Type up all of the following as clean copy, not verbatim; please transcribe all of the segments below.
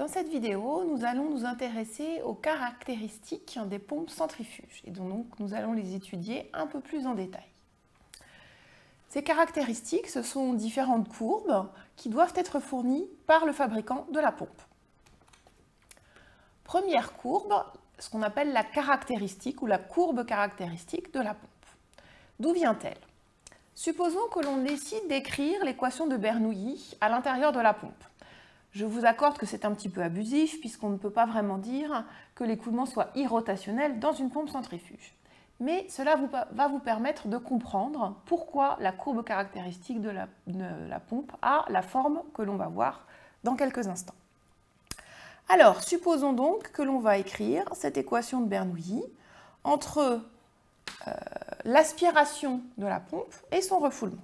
Dans cette vidéo, nous allons nous intéresser aux caractéristiques des pompes centrifuges et donc nous allons les étudier un peu plus en détail. Ces caractéristiques, ce sont différentes courbes qui doivent être fournies par le fabricant de la pompe. Première courbe, ce qu'on appelle la caractéristique ou la courbe caractéristique de la pompe. D'où vient-elle? Supposons que l'on décide d'écrire l'équation de Bernoulli à l'intérieur de la pompe. Je vous accorde que c'est un petit peu abusif puisqu'on ne peut pas vraiment dire que l'écoulement soit irrotationnel dans une pompe centrifuge. Mais cela va vous permettre de comprendre pourquoi la courbe caractéristique de la pompe a la forme que l'on va voir dans quelques instants. Alors, supposons donc que l'on va écrire cette équation de Bernoulli entre l'aspiration de la pompe et son refoulement.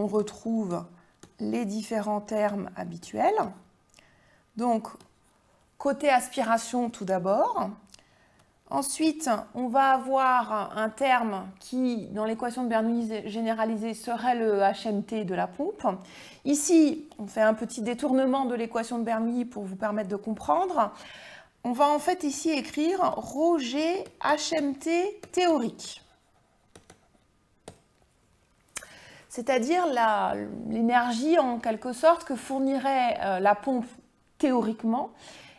On retrouve les différents termes habituels. Donc, côté aspiration tout d'abord. Ensuite, on va avoir un terme qui, dans l'équation de Bernoulli généralisée, serait le HMT de la pompe. Ici, on fait un petit détournement de l'équation de Bernoulli pour vous permettre de comprendre. On va en fait ici écrire ρ G HMT théorique. C'est-à-dire l'énergie en quelque sorte que fournirait la pompe théoriquement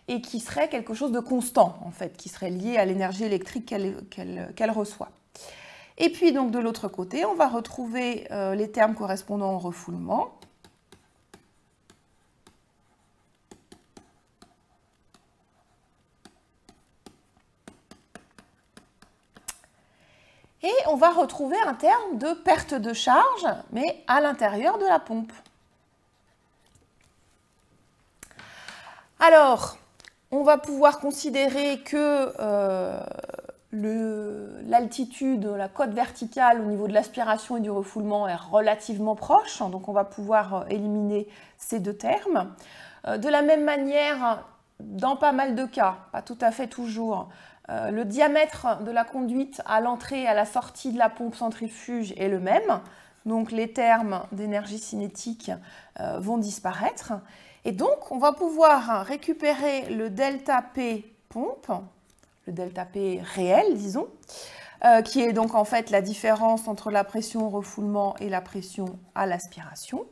et qui serait quelque chose de constant en fait, qui serait lié à l'énergie électrique qu'elle reçoit. Et puis donc de l'autre côté, on va retrouver les termes correspondant au refoulement. Et on va retrouver un terme de perte de charge, mais à l'intérieur de la pompe. Alors, on va pouvoir considérer que l'altitude, la cote verticale au niveau de l'aspiration et du refoulement est relativement proche, donc on va pouvoir éliminer ces deux termes. De la même manière, dans pas mal de cas, pas tout à fait toujours, le diamètre de la conduite à l'entrée et à la sortie de la pompe centrifuge est le même. Donc les termes d'énergie cinétique vont disparaître. Et donc on va pouvoir récupérer le delta P pompe, le delta P réel disons, qui est donc en fait la différence entre la pression au refoulement et la pression à l'aspiration.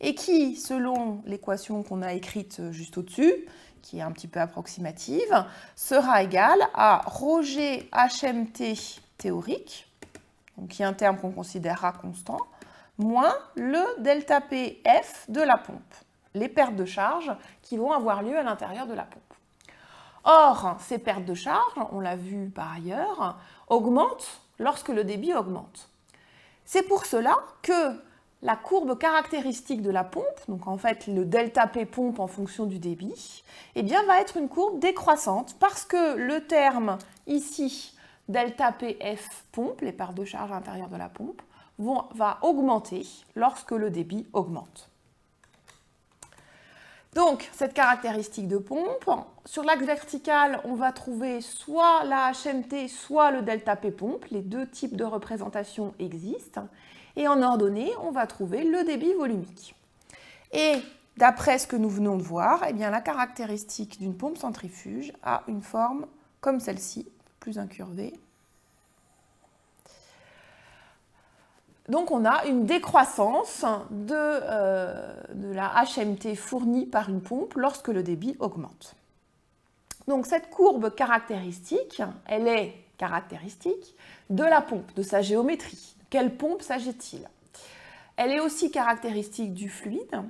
Et qui, selon l'équation qu'on a écrite juste au-dessus, qui est un petit peu approximative, sera égale à ρ G HMT théorique, donc qui est un terme qu'on considérera constant, moins le delta P F de la pompe, les pertes de charge qui vont avoir lieu à l'intérieur de la pompe. Or, ces pertes de charge, on l'a vu par ailleurs, augmentent lorsque le débit augmente. C'est pour cela que la courbe caractéristique de la pompe, donc en fait le delta P pompe en fonction du débit, eh bien va être une courbe décroissante parce que le terme ici, delta PF pompe, les parts de charge à l'intérieur de la pompe, va augmenter lorsque le débit augmente. Donc cette caractéristique de pompe, sur l'axe vertical, on va trouver soit la HMT, soit le delta P pompe, les deux types de représentations existent. Et en ordonnée, on va trouver le débit volumique. Et d'après ce que nous venons de voir, eh bien, la caractéristique d'une pompe centrifuge a une forme comme celle-ci, plus incurvée. Donc on a une décroissance de la HMT fournie par une pompe lorsque le débit augmente. Donc cette courbe caractéristique, elle est caractéristique de la pompe, de sa géométrie. Quelle pompe s'agit-il? Elle est aussi caractéristique du fluide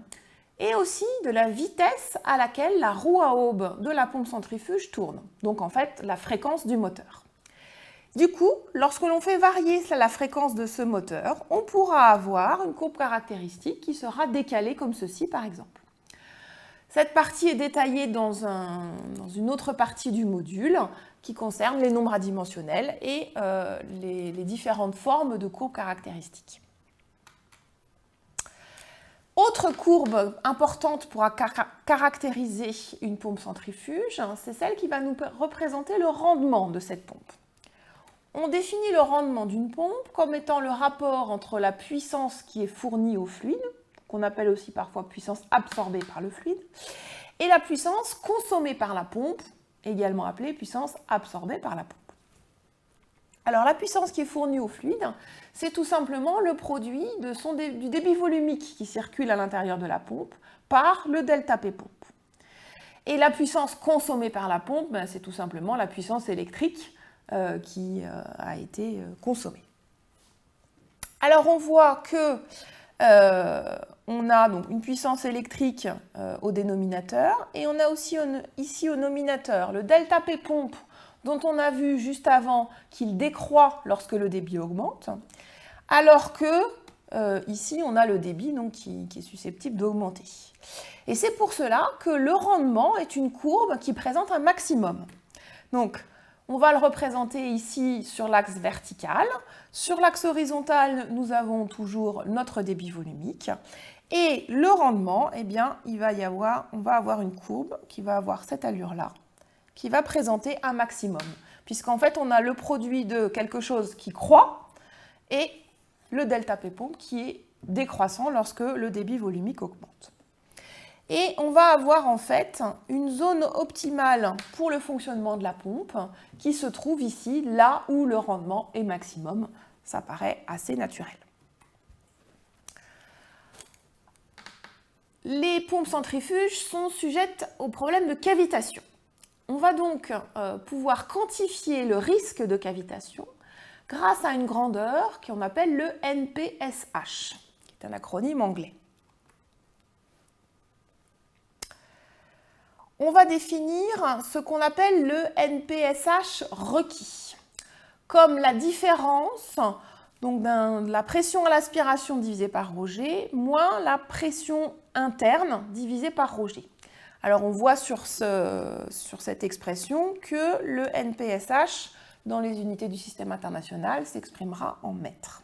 et aussi de la vitesse à laquelle la roue à aube de la pompe centrifuge tourne, donc en fait la fréquence du moteur. Du coup, lorsque l'on fait varier la fréquence de ce moteur, on pourra avoir une courbe caractéristique qui sera décalée comme ceci par exemple. Cette partie est détaillée dans une autre partie du module qui concerne les nombres adimensionnels et les différentes formes de courbes caractéristiques. Autre courbe importante pour caractériser une pompe centrifuge, c'est celle qui va nous représenter le rendement de cette pompe. On définit le rendement d'une pompe comme étant le rapport entre la puissance qui est fournie au fluide, qu'on appelle aussi parfois puissance absorbée par le fluide, et la puissance consommée par la pompe, également appelée puissance absorbée par la pompe. Alors la puissance qui est fournie au fluide, c'est tout simplement le produit de du débit volumique qui circule à l'intérieur de la pompe par le delta P pompe. Et la puissance consommée par la pompe, ben, c'est tout simplement la puissance électrique qui a été consommée. Alors on voit que on a donc une puissance électrique au dénominateur et on a aussi ici au nominateur le delta P pompe dont on a vu juste avant qu'il décroît lorsque le débit augmente, alors que ici on a le débit donc, qui est susceptible d'augmenter. Et c'est pour cela que le rendement est une courbe qui présente un maximum. Donc on va le représenter ici sur l'axe vertical. Sur l'axe horizontal, nous avons toujours notre débit volumique. Et le rendement, eh bien, on va avoir une courbe qui va avoir cette allure-là, qui va présenter un maximum. Puisqu'en fait, on a le produit de quelque chose qui croît et le delta P pompe qui est décroissant lorsque le débit volumique augmente. Et on va avoir en fait une zone optimale pour le fonctionnement de la pompe qui se trouve ici, là où le rendement est maximum. Ça paraît assez naturel. Les pompes centrifuges sont sujettes au problème de cavitation. On va donc pouvoir quantifier le risque de cavitation grâce à une grandeur qu'on appelle le NPSH, qui est un acronyme anglais. On va définir ce qu'on appelle le NPSH requis, comme la différence donc, de la pression à l'aspiration divisée par Rg moins la pression interne divisée par Rg. Alors on voit sur cette expression que le NPSH dans les unités du système international s'exprimera en mètres.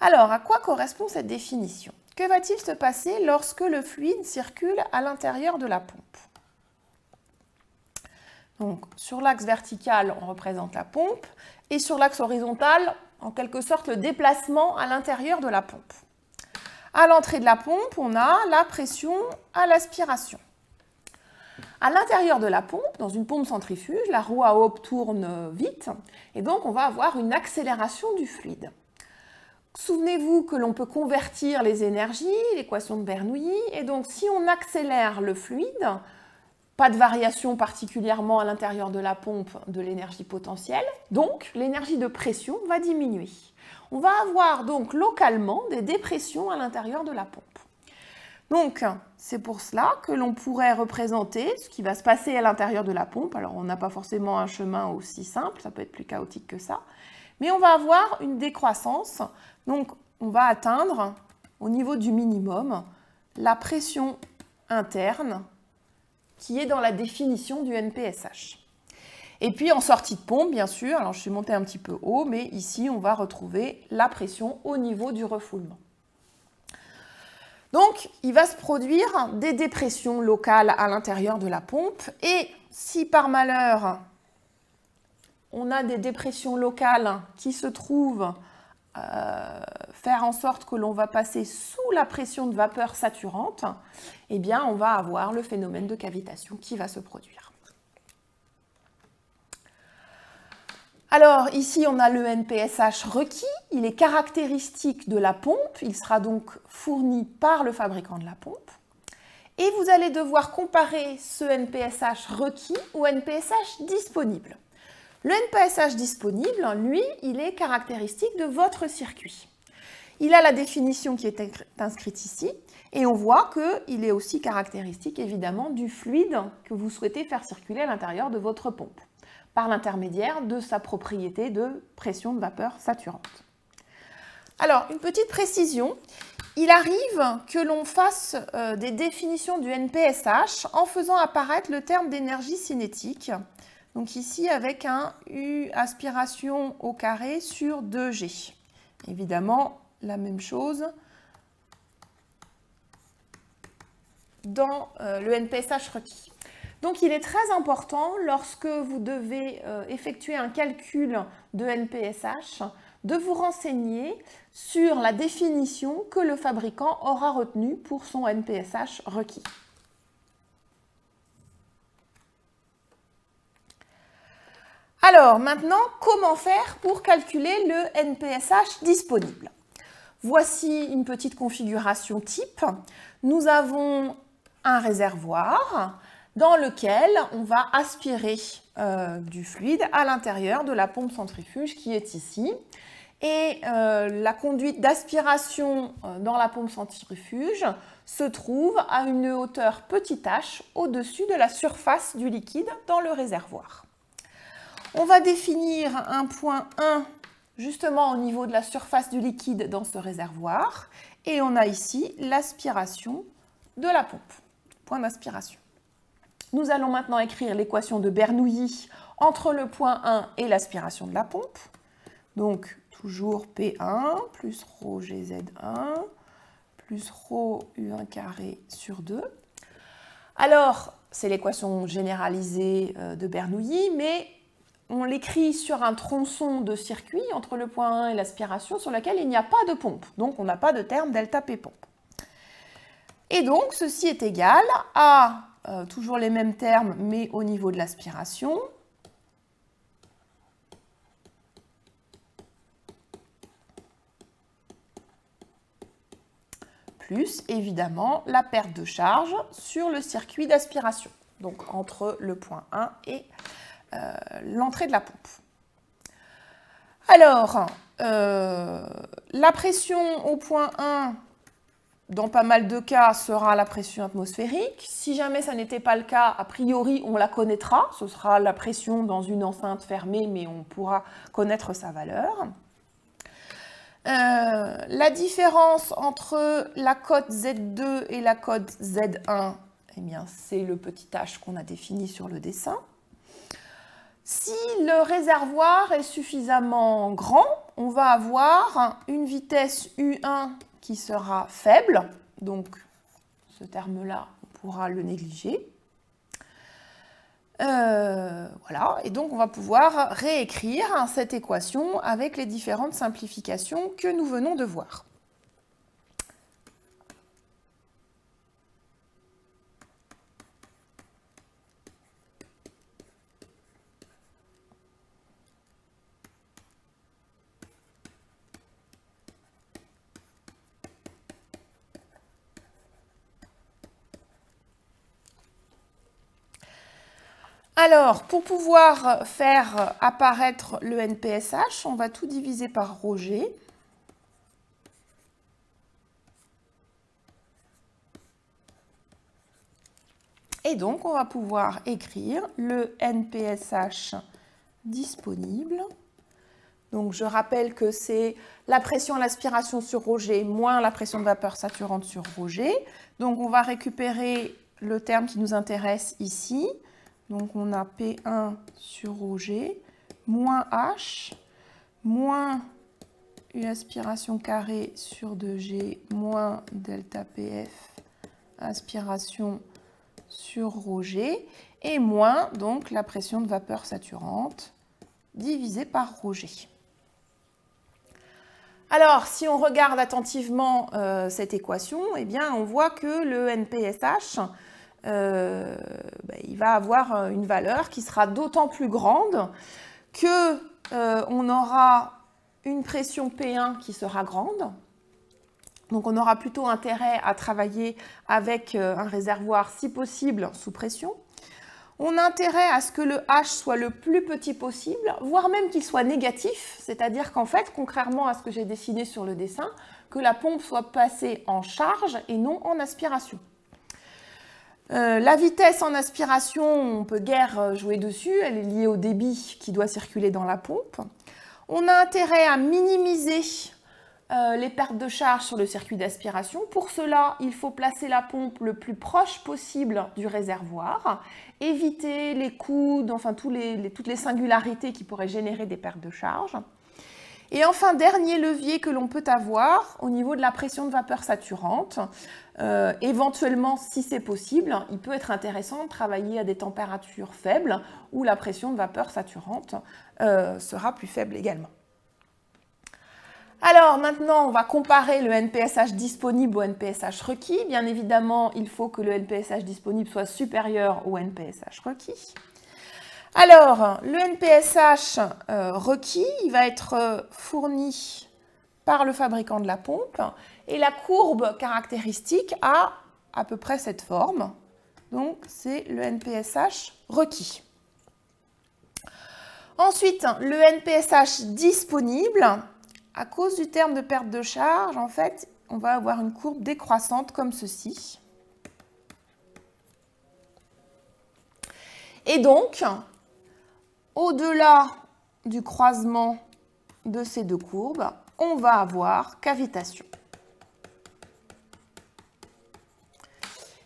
Alors à quoi correspond cette définition? Que va-t-il se passer lorsque le fluide circule à l'intérieur de la pompe? Donc, sur l'axe vertical, on représente la pompe et sur l'axe horizontal, en quelque sorte, le déplacement à l'intérieur de la pompe. À l'entrée de la pompe, on a la pression à l'aspiration. À l'intérieur de la pompe, dans une pompe centrifuge, la roue à aube tourne vite et donc on va avoir une accélération du fluide. Souvenez-vous que l'on peut convertir les énergies, l'équation de Bernoulli, et donc si on accélère le fluide, pas de variation particulièrement à l'intérieur de la pompe de l'énergie potentielle, donc l'énergie de pression va diminuer. On va avoir donc localement des dépressions à l'intérieur de la pompe. Donc c'est pour cela que l'on pourrait représenter ce qui va se passer à l'intérieur de la pompe. Alors on n'a pas forcément un chemin aussi simple, ça peut être plus chaotique que ça, mais on va avoir une décroissance. Donc on va atteindre au niveau du minimum la pression interne qui est dans la définition du NPSH. Et puis en sortie de pompe, bien sûr, alors je suis montée un petit peu haut, mais ici on va retrouver la pression au niveau du refoulement. Donc il va se produire des dépressions locales à l'intérieur de la pompe, et si par malheur on a des dépressions locales qui se trouvent faire en sorte que l'on va passer sous la pression de vapeur saturante, eh bien on va avoir le phénomène de cavitation qui va se produire. Alors ici on a le NPSH requis, il est caractéristique de la pompe, il sera donc fourni par le fabricant de la pompe. Et vous allez devoir comparer ce NPSH requis au NPSH disponible. Le NPSH disponible, lui, il est caractéristique de votre circuit. Il a la définition qui est inscrite ici et on voit qu'il est aussi caractéristique évidemment du fluide que vous souhaitez faire circuler à l'intérieur de votre pompe par l'intermédiaire de sa propriété de pression de vapeur saturante. Alors, une petite précision, il arrive que l'on fasse des définitions du NPSH en faisant apparaître le terme d'énergie cinétique. Donc ici avec un U aspiration au carré sur 2G. Évidemment, la même chose dans le NPSH requis. Donc il est très important lorsque vous devez effectuer un calcul de NPSH, de vous renseigner sur la définition que le fabricant aura retenue pour son NPSH requis. Alors maintenant, comment faire pour calculer le NPSH disponible? Voici une petite configuration type. Nous avons un réservoir dans lequel on va aspirer du fluide à l'intérieur de la pompe centrifuge qui est ici. Et la conduite d'aspiration dans la pompe centrifuge se trouve à une hauteur petit h au-dessus de la surface du liquide dans le réservoir. On va définir un point 1 justement au niveau de la surface du liquide dans ce réservoir. Et on a ici l'aspiration de la pompe, point d'aspiration. Nous allons maintenant écrire l'équation de Bernoulli entre le point 1 et l'aspiration de la pompe. Donc toujours P1 plus ρ GZ1 plus ρ U1 carré sur 2. Alors, c'est l'équation généralisée de Bernoulli, mais on l'écrit sur un tronçon de circuit entre le point 1 et l'aspiration sur lequel il n'y a pas de pompe. Donc, on n'a pas de terme delta P pompe. Et donc, ceci est égal à, toujours les mêmes termes, mais au niveau de l'aspiration, plus, évidemment, la perte de charge sur le circuit d'aspiration. Donc, entre le point 1 et l'entrée de la pompe. Alors, la pression au point 1, dans pas mal de cas, sera la pression atmosphérique. Si jamais ça n'était pas le cas, a priori, on la connaîtra. Ce sera la pression dans une enceinte fermée, mais on pourra connaître sa valeur. La différence entre la cote Z2 et la cote Z1, eh bien, c'est le petit h qu'on a défini sur le dessin. Si le réservoir est suffisamment grand, on va avoir une vitesse U1 qui sera faible. Donc, ce terme-là, on pourra le négliger. Voilà. Et donc, on va pouvoir réécrire cette équation avec les différentes simplifications que nous venons de voir. Alors, pour pouvoir faire apparaître le NPSH, on va tout diviser par ρ G. Et donc, on va pouvoir écrire le NPSH disponible. Donc, je rappelle que c'est la pression à l'aspiration sur ρ G moins la pression de vapeur saturante sur ρ G. Donc, on va récupérer le terme qui nous intéresse ici. Donc, on a P1 sur ρ G, moins H, moins U aspiration carré sur 2G, moins delta PF aspiration sur ρ G, et moins donc la pression de vapeur saturante divisée par ρ G. Alors, si on regarde attentivement cette équation, eh bien, on voit que le NPSH, il va avoir une valeur qui sera d'autant plus grande que on aura une pression P1 qui sera grande. Donc, on aura plutôt intérêt à travailler avec un réservoir, si possible, sous pression. On a intérêt à ce que le H soit le plus petit possible, voire même qu'il soit négatif. C'est-à-dire qu'en fait, contrairement à ce que j'ai dessiné sur le dessin, que la pompe soit passée en charge et non en aspiration. La vitesse en aspiration, on peut guère jouer dessus, elle est liée au débit qui doit circuler dans la pompe. On a intérêt à minimiser les pertes de charge sur le circuit d'aspiration. Pour cela, il faut placer la pompe le plus proche possible du réservoir, éviter les coudes, enfin toutes les singularités qui pourraient générer des pertes de charge. Et enfin, dernier levier que l'on peut avoir au niveau de la pression de vapeur saturante, éventuellement, si c'est possible, il peut être intéressant de travailler à des températures faibles où la pression de vapeur saturante sera plus faible également. Alors maintenant, on va comparer le NPSH disponible au NPSH requis. Bien évidemment, il faut que le NPSH disponible soit supérieur au NPSH requis. Alors, le NPSH requis, il va être fourni par le fabricant de la pompe et la courbe caractéristique a à peu près cette forme. Donc, c'est le NPSH requis. Ensuite, le NPSH disponible, à cause du terme de perte de charge, en fait, on va avoir une courbe décroissante comme ceci. Et donc, au-delà du croisement de ces deux courbes, on va avoir cavitation.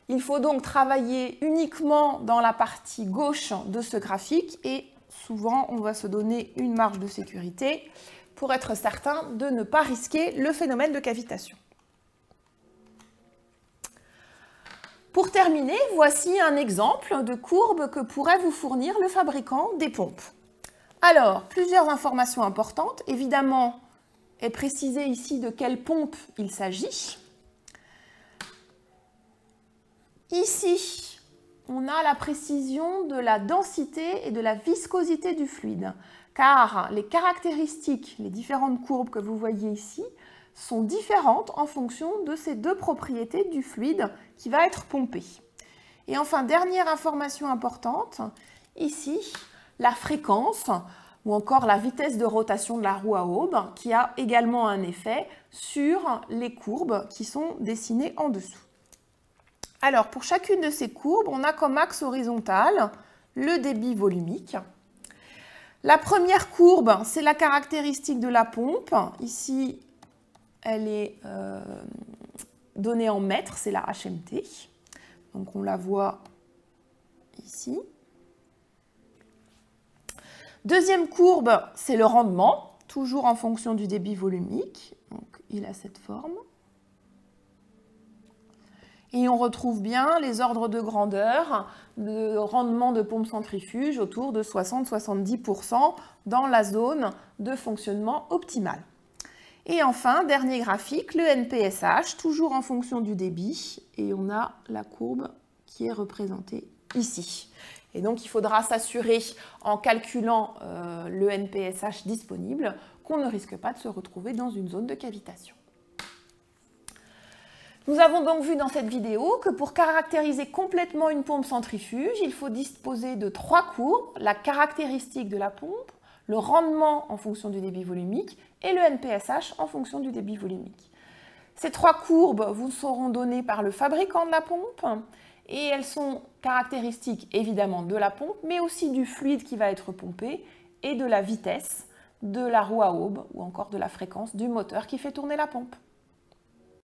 Il faut donc travailler uniquement dans la partie gauche de ce graphique et souvent, on va se donner une marge de sécurité pour être certain de ne pas risquer le phénomène de cavitation. Pour terminer, voici un exemple de courbe que pourrait vous fournir le fabricant des pompes. Alors, plusieurs informations importantes. Évidemment, est précisé ici de quelle pompe il s'agit. Ici, on a la précision de la densité et de la viscosité du fluide, car les caractéristiques, les différentes courbes que vous voyez ici, sont différentes en fonction de ces deux propriétés du fluide qui va être pompé. Et enfin, dernière information importante, ici, la fréquence ou encore la vitesse de rotation de la roue à aube qui a également un effet sur les courbes qui sont dessinées en dessous. Alors, pour chacune de ces courbes, on a comme axe horizontal le débit volumique. La première courbe, c'est la caractéristique de la pompe. Ici, elle est donnée en mètres, c'est la HMT. Donc, on la voit ici. Deuxième courbe, c'est le rendement, toujours en fonction du débit volumique. Donc, il a cette forme. Et on retrouve bien les ordres de grandeur de rendement de pompe centrifuge autour de 60-70% dans la zone de fonctionnement optimale. Et enfin, dernier graphique, le NPSH, toujours en fonction du débit. Et on a la courbe qui est représentée ici. Et donc, il faudra s'assurer, en calculant le NPSH disponible, qu'on ne risque pas de se retrouver dans une zone de cavitation. Nous avons donc vu dans cette vidéo que pour caractériser complètement une pompe centrifuge, il faut disposer de trois courbes, la caractéristique de la pompe, le rendement en fonction du débit volumique et le NPSH en fonction du débit volumique. Ces trois courbes vous seront données par le fabricant de la pompe et elles sont caractéristiques évidemment de la pompe, mais aussi du fluide qui va être pompé et de la vitesse de la roue à aube ou encore de la fréquence du moteur qui fait tourner la pompe.